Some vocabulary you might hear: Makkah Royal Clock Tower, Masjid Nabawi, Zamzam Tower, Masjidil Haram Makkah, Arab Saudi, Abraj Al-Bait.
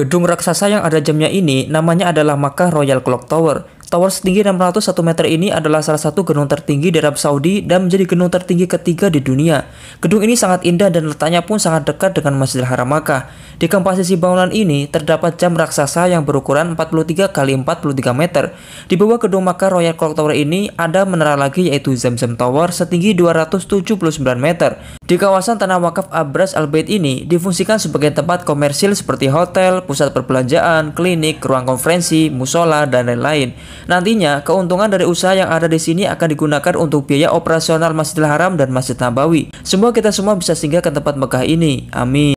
Gedung raksasa yang ada jamnya ini namanya adalah Makkah Royal Clock Tower. Tower setinggi 601 meter ini adalah salah satu gedung tertinggi di Arab Saudi dan menjadi gedung tertinggi ketiga di dunia. Gedung ini sangat indah dan letaknya pun sangat dekat dengan Masjidil Haram Makkah. Di komposisi bangunan ini terdapat jam raksasa yang berukuran 43x43 meter. Di bawah gedung Makkah Royal Clock Tower ini ada menara lagi yaitu Zamzam Tower setinggi 279 meter. Di kawasan tanah wakaf Abraj Al-Bait ini difungsikan sebagai tempat komersil seperti hotel, pusat perbelanjaan, klinik, ruang konferensi, musola, dan lain-lain. Nantinya, keuntungan dari usaha yang ada di sini akan digunakan untuk biaya operasional Masjidil Haram dan Masjid Nabawi. Semoga kita semua bisa singgah ke tempat Makkah ini. Amin.